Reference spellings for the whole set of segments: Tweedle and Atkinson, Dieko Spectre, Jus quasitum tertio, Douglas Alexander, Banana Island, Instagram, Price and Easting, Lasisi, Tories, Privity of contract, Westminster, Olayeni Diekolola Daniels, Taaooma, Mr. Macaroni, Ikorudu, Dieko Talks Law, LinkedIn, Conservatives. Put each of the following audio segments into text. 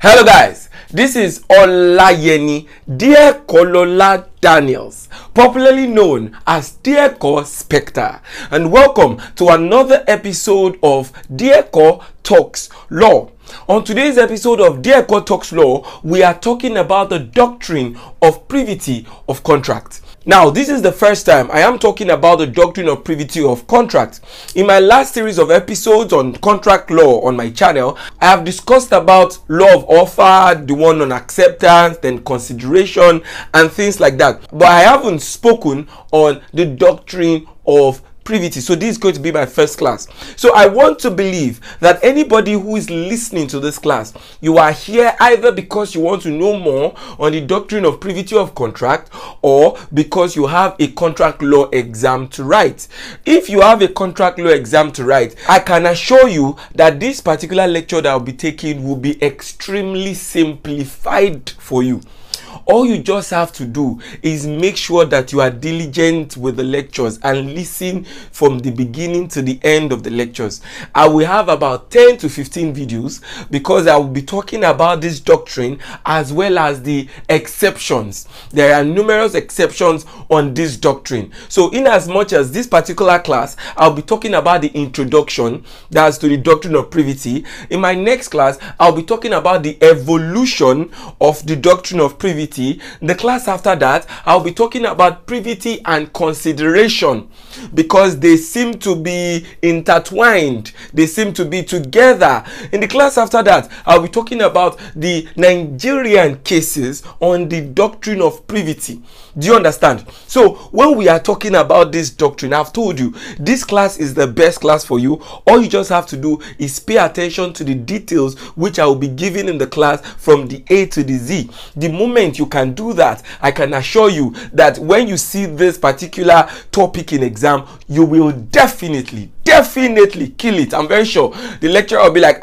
Hello guys, this is Olayeni Diekolola Daniels, popularly known as Dieko Spectre, and welcome to another episode of Dieko Talks Law. On today's episode of Dieko Talks Law, we are talking about the doctrine of privity of contract. Now, this is the first time I am talking about the doctrine of privity of contract. In my last series of episodes on contract law on my channel, I have discussed about law of offer, the one on acceptance, then consideration, and things like that. But I haven't spoken on the doctrine of privity. So this is going to be my first class. So I want to believe that anybody who is listening to this class, you are here either because you want to know more on the doctrine of privity of contract or because you have a contract law exam to write. If you have a contract law exam to write, I can assure you that this particular lecture that I'll be taking will be extremely simplified for you. All you just have to do is make sure that you are diligent with the lectures and listen from the beginning to the end of the lectures. I will have about 10 to 15 videos because I will be talking about this doctrine as well as the exceptions. There are numerous exceptions on this doctrine. So in as much as this particular class, I'll be talking about the introduction, that's to the doctrine of privity. In my next class, I'll be talking about the evolution of the doctrine of privity. The class after that, I'll be talking about privity and consideration because they seem to be intertwined. They seem to be together. In the class after that, I'll be talking about the Nigerian cases on the doctrine of privity. Do you understand? So when we are talking about this doctrine, I've told you, this class is the best class for you. All you just have to do is pay attention to the details which I will be giving in the class from the A to the Z. The moment you can do that, I can assure you that when you see this particular topic in exam, you will definitely kill it. I'm very sure the lecturer will be like,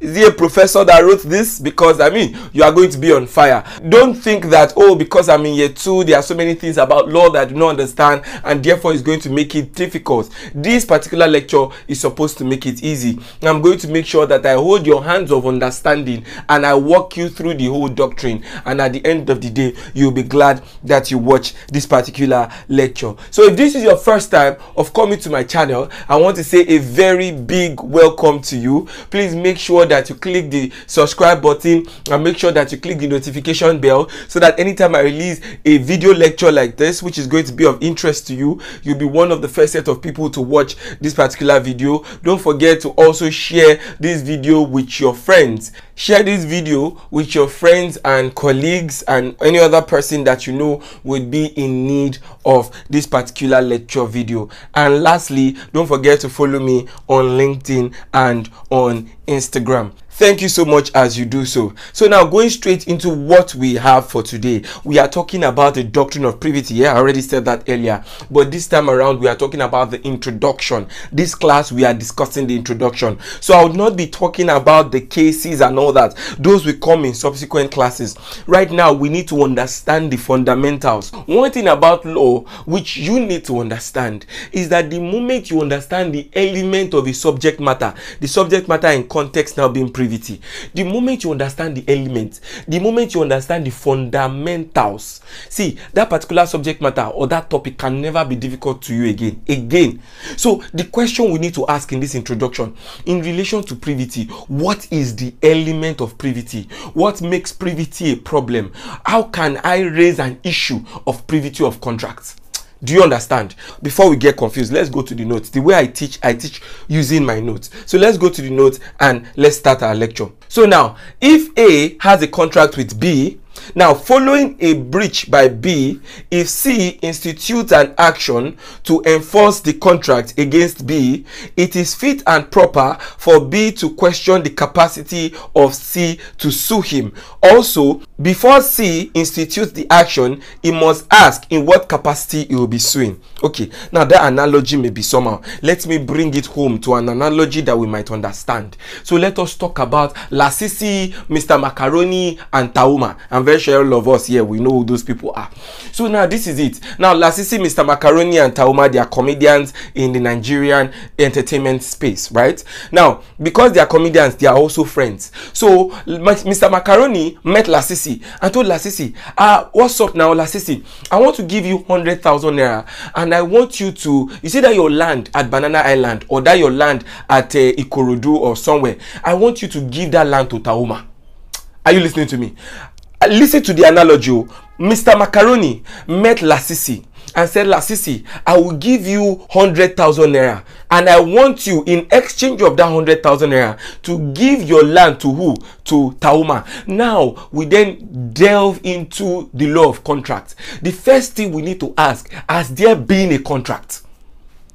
is he a professor that wrote this? Because I mean, you are going to be on fire. Don't think that, oh, because I'm in year two, there are so many things about law that I do not understand and therefore it's going to make it difficult. This particular lecture is supposed to make it easy. I'm going to make sure that I hold your hands of understanding and I walk you through the whole doctrine, and at the end of the day, you'll be glad that you watch this particular lecture. So if this is your first time of coming to my channel, I want to say a very big welcome to you. Please make sure that you click the subscribe button and make sure that you click the notification bell so that anytime I release a video lecture like this, which is going to be of interest to you, you'll be one of the first set of people to watch this particular video. Don't forget to also share this video with your friends. Share this video with your friends and colleagues and any other person that you know would be in need of this particular lecture video. And lastly, don't forget to follow me on LinkedIn and on Instagram. Thank you so much as you do so. So now, going straight into what we have for today, we are talking about the doctrine of privity. Yeah, I already said that earlier, but this time around we are talking about the introduction. This class we are discussing the introduction. So I would not be talking about the cases and all that. Those will come in subsequent classes. Right now we need to understand the fundamentals. One thing about law which you need to understand is that the moment you understand the element of the subject matter in context now being privity, the moment you understand the elements, the moment you understand the fundamentals, see, that particular subject matter or that topic can never be difficult to you again. So the question we need to ask in this introduction in relation to privity: what is the element of privity? What makes privity a problem? How can I raise an issue of privity of contracts? Do you understand? Before we get confused, let's go to the notes. The way I teach using my notes. So let's go to the notes and let's start our lecture. So now, if A has a contract with B, now following a breach by B, if C institutes an action to enforce the contract against B, it is fit and proper for B to question the capacity of C to sue him. Also, before C institutes the action, he must ask in what capacity he will be suing. Okay, now that analogy may be somehow. Let me bring it home to an analogy that we might understand. So let us talk about Lasisi, Mr. Macaroni, and Taaooma. I'm and virtually all of us here, we know who those people are. So now this is it. Now Lasisi, Mr. Macaroni and Taaooma, they are comedians in the Nigerian entertainment space, right? Now, because they are comedians, they are also friends. So Mr. Macaroni met Lasisi and told Lasisi, what's up now, Lasisi? I want to give you 100,000 naira and I want you to, you see that your land at Banana Island or that your land at Ikorudu or somewhere, I want you to give that land to Taaooma. Are you listening to me? Listen to the analogy. Mr. Macaroni met Lasisi and said, Lasisi, I will give you 100,000 naira and I want you in exchange of that 100,000 naira to give your land to who? To Taaooma. Now, we then delve into the law of contract. The first thing we need to ask, has there been a contract?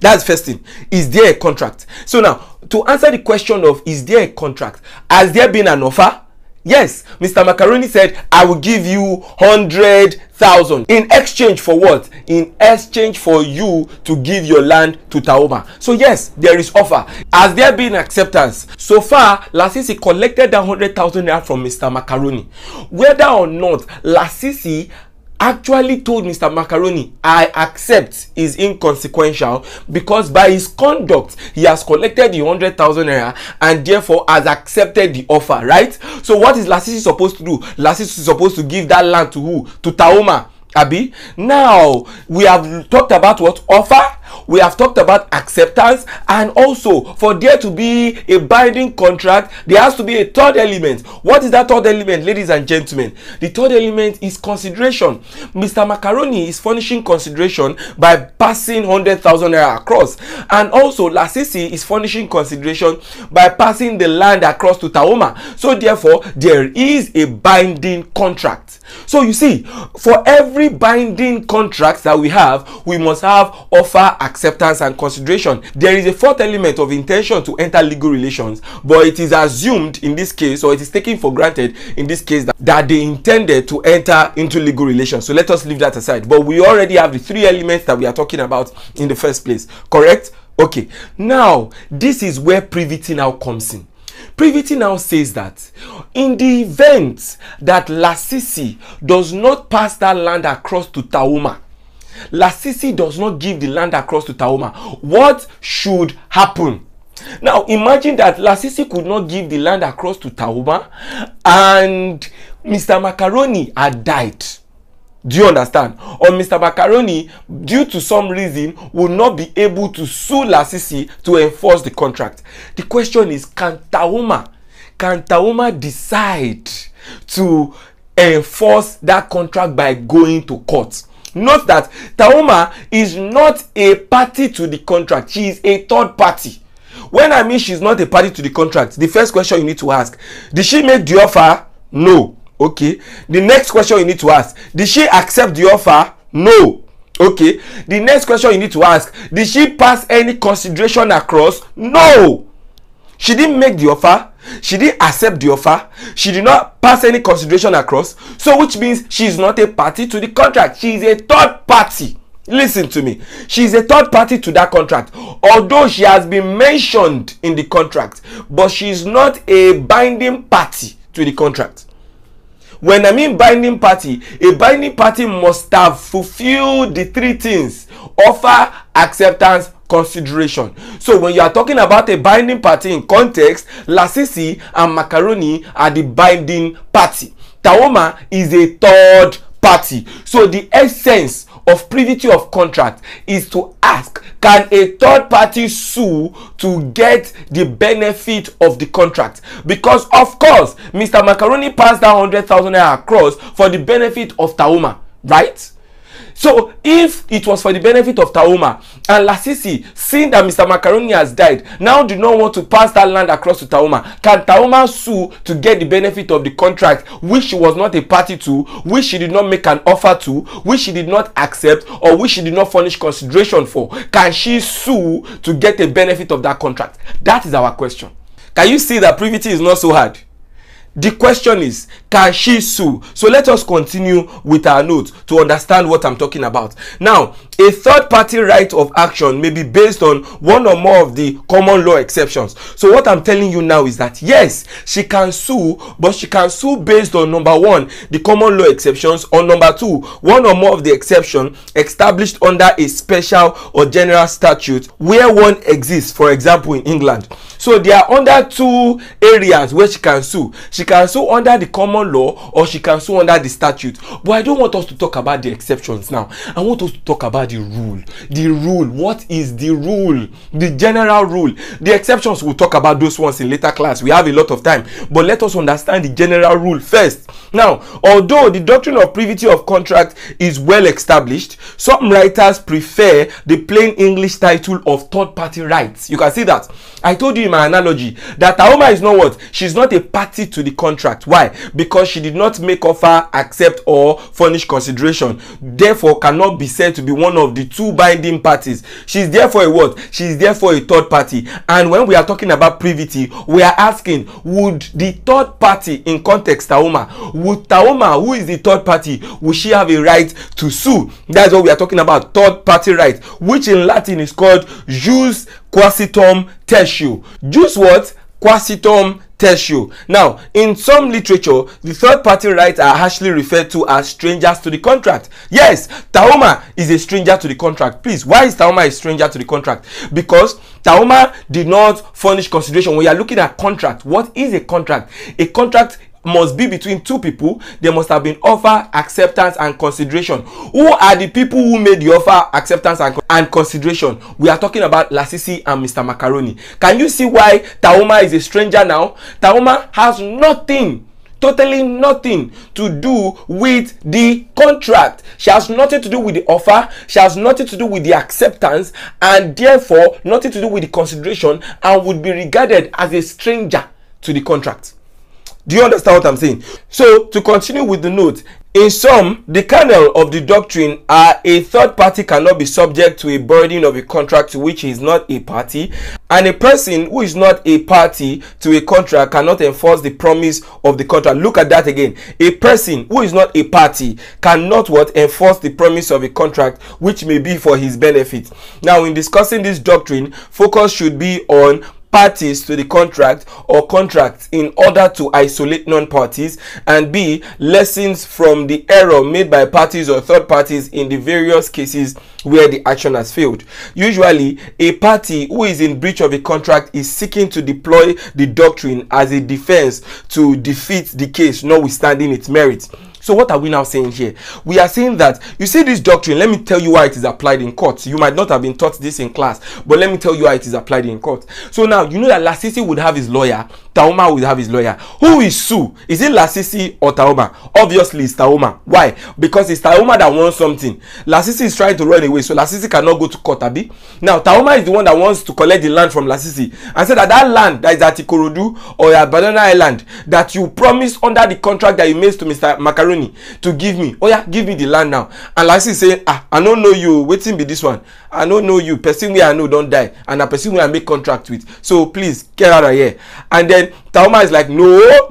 That's first thing. Is there a contract? So now, to answer the question of, is there a contract? Has there been an offer? Yes, Mr. Macaroni said, I will give you 100,000 in exchange for what? In exchange for you to give your land to Taaooma. So yes, there is offer. Has there been acceptance? So far, Lasisi collected that 100,000 naira from Mr. Macaroni. Whether or not Lasisi actually told Mr. Macaroni, I accept, is inconsequential, because by his conduct, he has collected the 100,000 naira and therefore has accepted the offer, right? So what is Lasisi supposed to do? Lasisi is supposed to give that land to who? To Taaooma, abi? Now, we have talked about what? Offer. We have talked about acceptance, and also for there to be a binding contract, there has to be a third element. What is that third element, ladies and gentlemen? The third element is consideration. Mr. Macaroni is furnishing consideration by passing 100,000 naira across, and also Lasisi is furnishing consideration by passing the land across to Taaooma. So therefore, there is a binding contract. So you see, for every binding contract that we have, we must have offer, acceptance and consideration. There is a fourth element of intention to enter legal relations, but it is assumed in this case, or it is taken for granted in this case, that they intended to enter into legal relations. So let us leave that aside. But we already have the three elements that we are talking about in the first place, correct? Okay, now this is where privity now comes in. Privity now says that in the event that Lasisi does not pass that land across to Taaooma, Lasisi does not give the land across to Taaooma, what should happen? Now imagine that Lasisi could not give the land across to Taaooma and Mr. Macaroni had died. Do you understand? Or Mr. Macaroni, due to some reason, would not be able to sue Lasisi to enforce the contract. The question is, can Taaooma decide to enforce that contract by going to court? Note that Taaooma is not a party to the contract. She is a third party. When I mean she's not a party to the contract, the first question you need to ask, did she make the offer? No. Okay. The next question you need to ask, did she accept the offer? No. Okay. The next question you need to ask, did she pass any consideration across? No. She didn't make the offer. She didn't accept the offer. She did not pass any consideration across. So which means she is not a party to the contract. She is a third party. Listen to me. She is a third party to that contract. Although she has been mentioned in the contract, but she is not a binding party to the contract. When I mean binding party, a binding party must have fulfilled the three things: offer, acceptance, consideration. So when you are talking about a binding party in context, Lasisi and Macaroni are the binding party. Taaooma is a third party. So the essence of privity of contract is to ask, can a third party sue to get the benefit of the contract? Because of course, Mr. Macaroni passed that 100,000 naira across for the benefit of Taaooma, right? So if it was for the benefit of Taaooma, and Lasisi, seeing that Mr. Macaroni has died, now do not want to pass that land across to Taaooma, can Taaooma sue to get the benefit of the contract, which she was not a party to, which she did not make an offer to, which she did not accept, or which she did not furnish consideration for? Can she sue to get the benefit of that contract? That is our question. Can you see that privity is not so hard? The question is, can she sue? So let us continue with our notes to understand what I'm talking about. Now, A third-party right of action may be based on one or more of the common law exceptions. So what I'm telling you now is that, yes, she can sue, but she can sue based on, number one, the common law exceptions, or number two, one or more of the exception established under a special or general statute where one exists, for example, in England. So there are under two areas where she can sue. She can sue under the common law, or she can sue under the statute. But I don't want us to talk about the exceptions now. I want us to talk about the rule. The rule. What is the rule? The general rule. The exceptions, we'll talk about those ones in later class. We have a lot of time. But let us understand the general rule first. Now, although the doctrine of privity of contract is well established, some writers prefer the plain English title of third-party rights. You can see that. I told you in my analogy that Taaooma is not what? She's not a party to the contract. Why? Because she did not make offer, accept, or furnish consideration. Therefore, cannot be said to be one of the two binding parties. She's therefore a what? She's therefore a third party. And when we are talking about privity, we are asking, would the third party, in context Taaooma, would Taaooma, who is the third party, would she have a right to sue? That's what we are talking about, third party right, which in Latin is called jus quasitum tertio. Jus what? Quasitum tertio. Now, in some literature, the third-party rights are harshly referred to as strangers to the contract. Yes, Taaooma is a stranger to the contract. Please, why is Taaooma a stranger to the contract? Because Taaooma did not furnish consideration. When you are looking at contract, what is a contract? A contract must be between two people. There must have been offer, acceptance, and consideration. Who are the people who made the offer, acceptance, and consideration? We are talking about Lasisi and Mr. Macaroni. Can you see why Taaooma is a stranger now? Taaooma has nothing, totally nothing to do with the contract. She has nothing to do with the offer. She has nothing to do with the acceptance, and therefore nothing to do with the consideration, and would be regarded as a stranger to the contract. Do you understand what I'm saying? So, to continue with the note, in sum, the kernel of the doctrine are a third party cannot be subject to a burden of a contract to which he is not a party, and a person who is not a party to a contract cannot enforce the promise of the contract. Look at that again. A person who is not a party cannot what? Enforce the promise of a contract which may be for his benefit. Now, in discussing this doctrine, focus should be on parties to the contract or contracts in order to isolate non-parties, and B, lessons from the error made by parties or third parties in the various cases where the action has failed. Usually, a party who is in breach of a contract is seeking to deploy the doctrine as a defense to defeat the case, notwithstanding its merits. So what are we now saying here? We are saying that, you see this doctrine, let me tell you why it is applied in court. You might not have been taught this in class, but let me tell you why it is applied in court. So now, you know that Lasisi would have his lawyer, Taaooma would have his lawyer. Who is sue? Is it Lasisi or Taaooma? Obviously, it's Taaooma. Why? Because it's Taaooma that wants something. Lasisi is trying to run away, so Lasisi cannot go to court, abi? Now, Taaooma is the one that wants to collect the land from Lasisi and say that that land that is at Ikorudu or at Banana Island that you promised under the contract that you made to Mr. Macaroni to give me, oh yeah, give me the land now. And Lasisi saying, ah, I don't know you, waiting be this one, I don't know you, person where I know don't die, and a person where I make contract with, so please get out of here. And then Taaooma is like, no,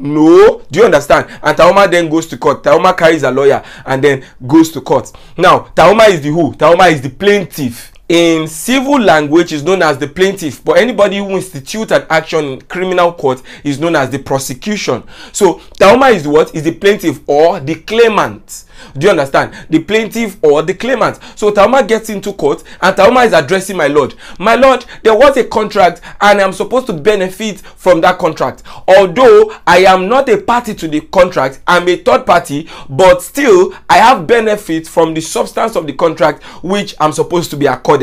do you understand? And Taaooma then goes to court. Taaooma carries a lawyer and then goes to court. Now, Taaooma is the who? Taaooma is the plaintiff. In civil language is known as the plaintiff, but anybody who institutes an action in criminal court is known as the prosecution. So Taaooma is what? Is the plaintiff or the claimant. Do you understand? The plaintiff or the claimant. So Taaooma gets into court and Taaooma is addressing my lord. My lord, there was a contract and I'm supposed to benefit from that contract. Although I am not a party to the contract, I'm a third party, but still I have benefit from the substance of the contract which I'm supposed to be accorded.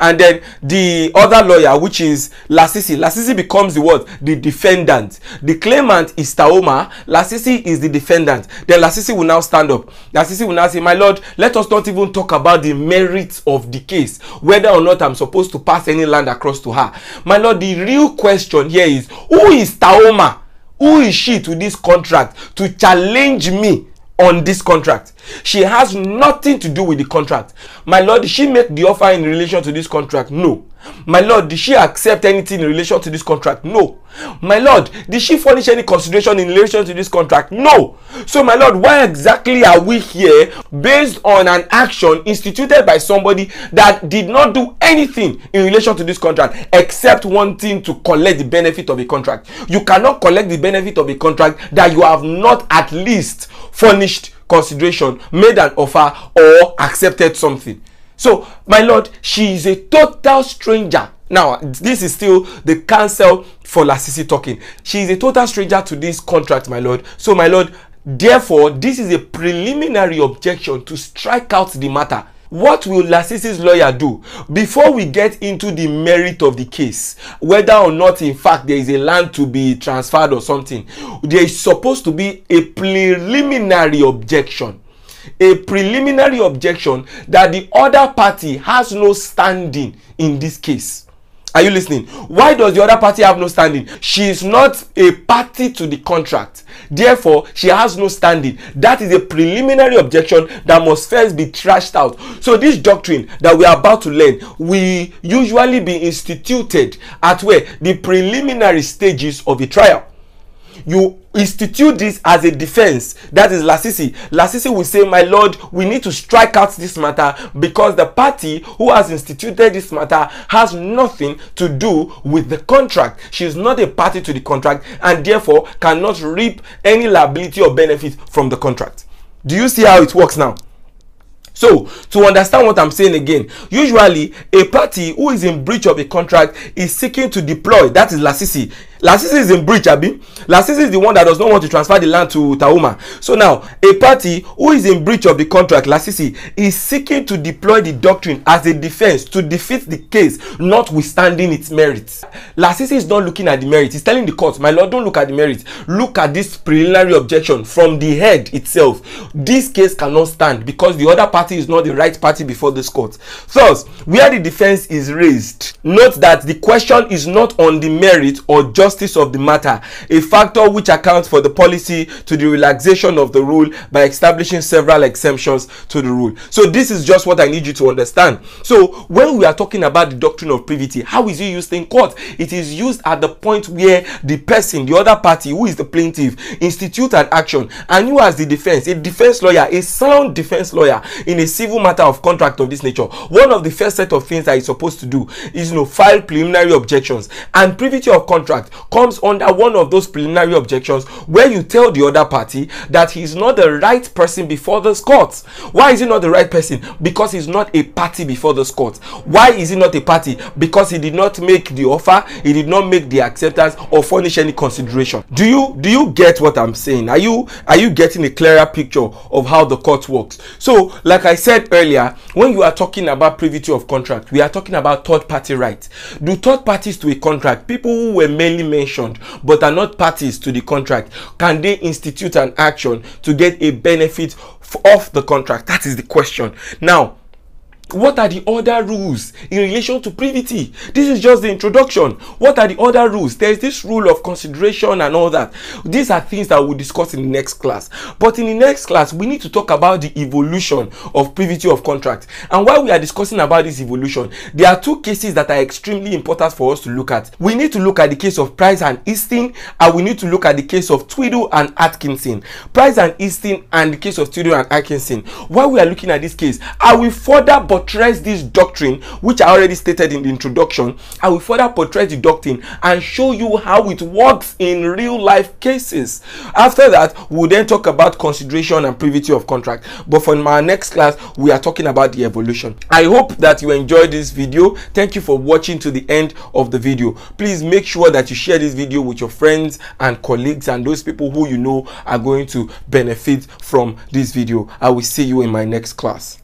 And then the other lawyer, which is Lasisi. Lasisi becomes the what? The defendant. The claimant is Taaooma. Lasisi is the defendant. Then Lasisi will now stand up. Lasisi will now say, my lord, let us not even talk about the merits of the case, whether or not I'm supposed to pass any land across to her. My lord, the real question here is, who is Taaooma? Who is she to this contract to challenge me on this contract? She has nothing to do with the contract. My lord, did she make the offer in relation to this contract? No. My lord, did she accept anything in relation to this contract? No. My lord, did she furnish any consideration in relation to this contract? No. So my lord, why exactly are we here based on an action instituted by somebody that did not do anything in relation to this contract except wanting to collect the benefit of a contract? You cannot collect the benefit of a contract that you have not at least furnished consideration, made an offer, or accepted something. So, my lord, she is a total stranger. Now, this is still the counsel for Lasisi talking. She is a total stranger to this contract, my lord. So, my lord, therefore, this is a preliminary objection to strike out the matter. What will Lasisi's lawyer do before we get into the merit of the case? Whether or not, in fact, there is a land to be transferred or something. There is supposed to be a preliminary objection. A preliminary objection that the other party has no standing in this case. Are you listening? Why does the other party have no standing? She is not a party to the contract. Therefore, she has no standing. That is a preliminary objection that must first be thrashed out. So this doctrine that we are about to learn will usually be instituted at where the preliminary stages of a trial. You institute this as a defense. That is Lasisi. Lasisi will say, my lord, we need to strike out this matter because the party who has instituted this matter has nothing to do with the contract. She is not a party to the contract and therefore cannot reap any liability or benefit from the contract. Do you see how it works now? So, to understand what I'm saying again, usually a party who is in breach of a contract is seeking to deploy, that is Lasisi. Lasisi is in breach, Abi. Lasisi is the one that does not want to transfer the land to Taaooma. So now, a party who is in breach of the contract, Lasisi, is seeking to deploy the doctrine as a defense to defeat the case, notwithstanding its merits. Lasisi is not looking at the merits. He's telling the court, my lord, don't look at the merits. Look at this preliminary objection from the head itself. This case cannot stand because the other party is not the right party before this court. Thus, where the defense is raised, note that the question is not on the merit or just of the matter, a factor which accounts for the policy to the relaxation of the rule by establishing several exemptions to the rule. So this is just what I need you to understand. So when we are talking about the doctrine of privity, how is it used in court? It is used at the point where the person, the other party, who is the plaintiff, institute an action, and you as the defense, a defense lawyer, a sound defense lawyer in a civil matter of contract of this nature, one of the first set of things that is supposed to do is, you know, file preliminary objections, and privity of contract comes under one of those preliminary objections where you tell the other party that he is not the right person before this court. Why is he not the right person? Because he's not a party before this court. Why is he not a party? Because he did not make the offer, he did not make the acceptance or furnish any consideration. Do you get what I'm saying? Are you getting a clearer picture of how the court works? So, like I said earlier, when you are talking about privity of contract, we are talking about third party rights. Do third parties to a contract, people who were mainly mentioned but are not parties to the contract, can they institute an action to get a benefit of the contract? That is the question. Now, what are the other rules in relation to privity? This is just the introduction. What are the other rules? There's this rule of consideration and all that. These are things that we'll discuss in the next class. But in the next class, we need to talk about the evolution of privity of contract. And while we are discussing about this evolution, there are two cases that are extremely important for us to look at. We need to look at the case of Price and Easting, and we need to look at the case of Tweedle and Atkinson. Price and Easting and the case of Tweedle and Atkinson. While we are looking at this case, I will further portray this doctrine, which I already stated in the introduction. I will further portray the doctrine and show you how it works in real life cases. After that, we'll then talk about consideration and privity of contract. But for my next class, we are talking about the evolution. I hope that you enjoyed this video. Thank you for watching to the end of the video. Please make sure that you share this video with your friends and colleagues and those people who you know are going to benefit from this video. I will see you in my next class.